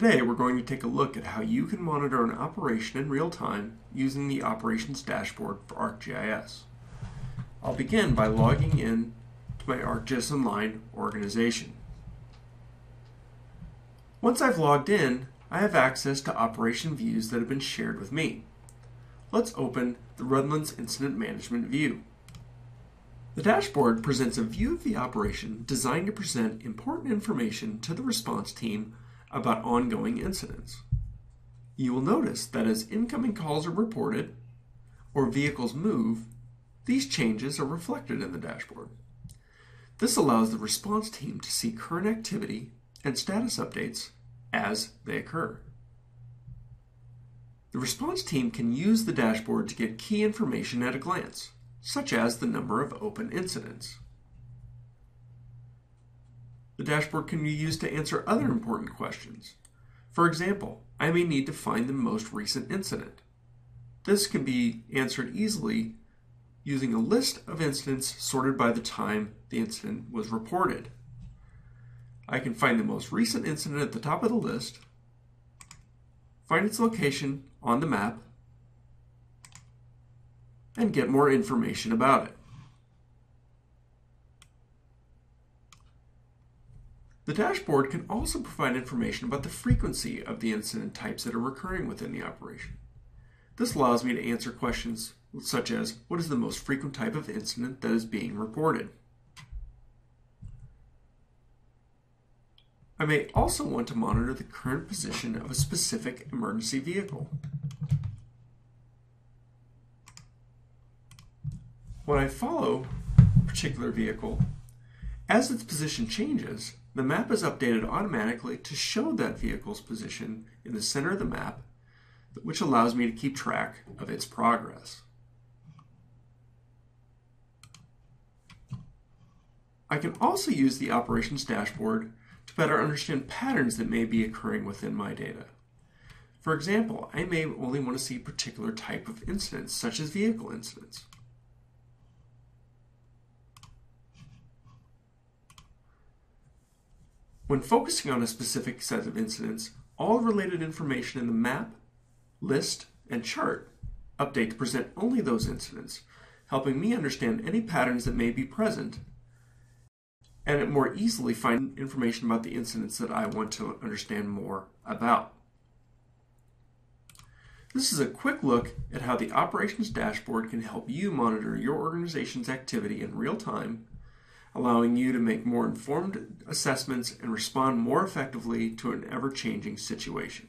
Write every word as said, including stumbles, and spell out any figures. Today we're going to take a look at how you can monitor an operation in real time using the Operations Dashboard for ArcGIS. I'll begin by logging in to my ArcGIS Online organization. Once I've logged in, I have access to operation views that have been shared with me. Let's open the Redlands Incident Management view. The dashboard presents a view of the operation designed to present important information to the response team about ongoing incidents. You will notice that as incoming calls are reported or vehicles move, these changes are reflected in the dashboard. This allows the response team to see current activity and status updates as they occur. The response team can use the dashboard to get key information at a glance, such as the number of open incidents. The dashboard can be used to answer other important questions. For example, I may need to find the most recent incident. This can be answered easily using a list of incidents sorted by the time the incident was reported. I can find the most recent incident at the top of the list, find its location on the map, and get more information about it. The dashboard can also provide information about the frequency of the incident types that are recurring within the operation. This allows me to answer questions such as, what is the most frequent type of incident that is being reported? I may also want to monitor the current position of a specific emergency vehicle. When I follow a particular vehicle, as its position changes, the map is updated automatically to show that vehicle's position in the center of the map, which allows me to keep track of its progress. I can also use the operations dashboard to better understand patterns that may be occurring within my data. For example, I may only want to see a particular type of incidents, such as vehicle incidents. When focusing on a specific set of incidents, all related information in the map, list, and chart update to present only those incidents, helping me understand any patterns that may be present and more easily find information about the incidents that I want to understand more about. This is a quick look at how the Operations Dashboard can help you monitor your organization's activity in real time, allowing you to make more informed assessments and respond more effectively to an ever-changing situation.